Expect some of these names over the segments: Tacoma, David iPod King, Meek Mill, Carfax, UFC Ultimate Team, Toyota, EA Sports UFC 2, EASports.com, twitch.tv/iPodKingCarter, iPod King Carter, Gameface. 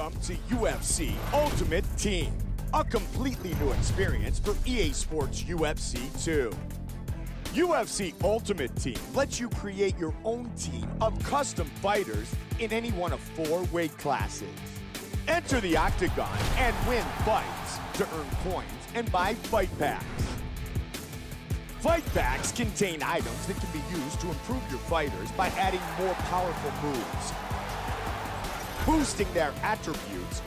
Welcome to UFC Ultimate Team, a completely new experience for EA Sports UFC 2. UFC Ultimate Team lets you create your own team of custom fighters in any one of 4 weight classes. Enter the octagon and win fights to earn coins and buy fight packs. Fight packs contain items that can be used to improve your fighters by adding more powerful moves, boosting their attributes,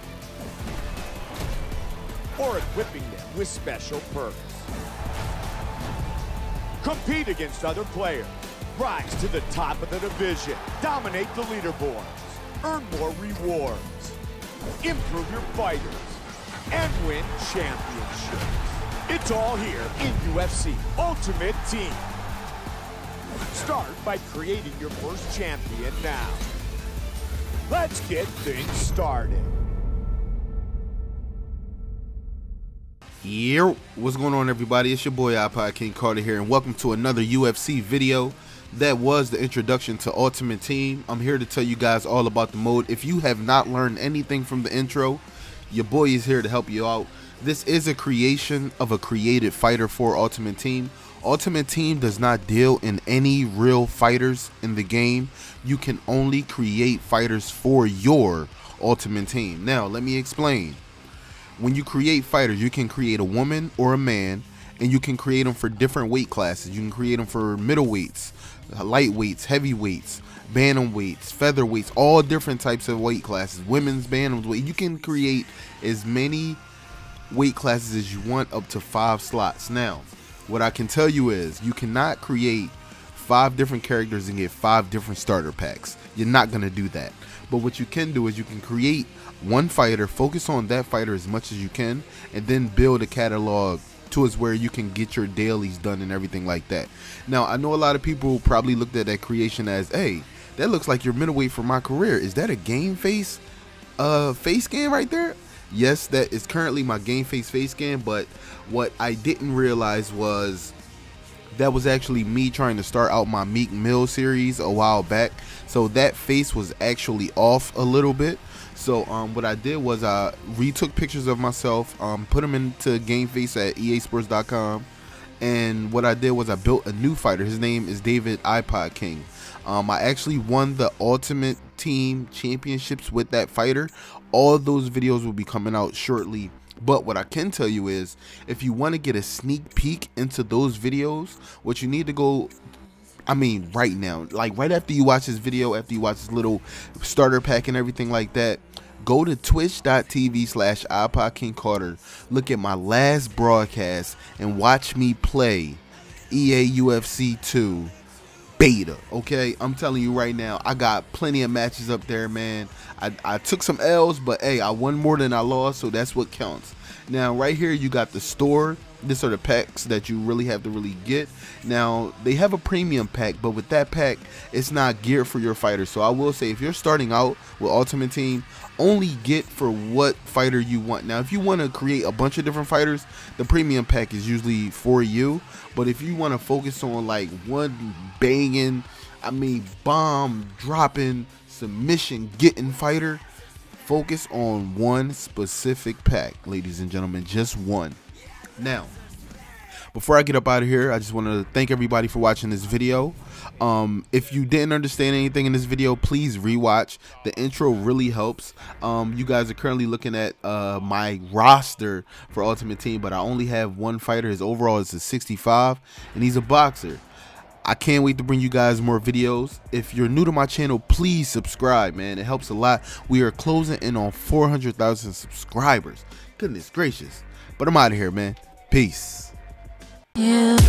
or equipping them with special perks. Compete against other players, rise to the top of the division, dominate the leaderboards, earn more rewards, improve your fighters, and win championships. It's all here in UFC Ultimate Team. Start by creating your first champion now. Let's get things started. Yo, what's going on, everybody? It's your boy iPod King Carter here, and welcome to another UFC video. That was the introduction to Ultimate Team. I'm here to tell you guys all about the mode. If you have not learned anything from the intro, your boy is here to help you out. This is a creation of a created fighter for Ultimate Team. Ultimate Team does not deal in any real fighters in the game. You can only create fighters for your Ultimate Team. Now, let me explain. When you create fighters, you can create a woman or a man, and you can create them for different weight classes. You can create them for middleweights, lightweights, heavyweights, bantamweights, featherweights, all different types of weight classes. Women's bantamweight. You can create as many weight classes as you want, up to 5 slots. Now, what I can tell you is you cannot create 5 different characters and get 5 different starter packs. You're not going to do that. But what you can do is you can create one fighter, focus on that fighter as much as you can, and then build a catalog to is where you can get your dailies done and everything like that. Now, I know a lot of people probably looked at that creation as, hey, that looks like your middleweight for my career. Is that a Gameface face scan right there? Yes, that is currently my Gameface face scan, but what I didn't realize was that was actually me trying to start out my Meek Mill series a while back. So that face was actually off a little bit. So what I did was I retook pictures of myself, put them into Gameface at EASports.com, and what I did was I built a new fighter. His name is David iPod King. I actually won the Ultimate Team Championships with that fighter. All those videos will be coming out shortly. But what I can tell you is, if you want to get a sneak peek into those videos, what you need to go, I mean, right now, like right after you watch this video, after you watch this little starter pack and everything like that, go to twitch.tv/iPodKingCarter. Look at my last broadcast and watch me play EA UFC 2. Beta, okay? I'm telling you right now, I got plenty of matches up there, man. I took some L's, but hey, I won more than I lost, so that's what counts. Now, right here, you got the store. These are the packs that you really have to really get. Now, they have a premium pack, but with that pack, it's not geared for your fighter. So I will say, if you're starting out with Ultimate Team, only get for what fighter you want. Now, if you want to create a bunch of different fighters, the premium pack is usually for you. But if you want to focus on like one banging, I mean, bomb dropping, submission getting fighter, focus on one specific pack, ladies and gentlemen, just one. Now, before I get up out of here, I just want to thank everybody for watching this video. If you didn't understand anything in this video, please rewatch. The intro really helps. You guys are currently looking at my roster for Ultimate Team, but I only have one fighter. His overall is a 65, and he's a boxer. I can't wait to bring you guys more videos. If you're new to my channel, please subscribe, man. It helps a lot. We are closing in on 400,000 subscribers. Goodness gracious. But I'm out of here, man. Peace. Yeah.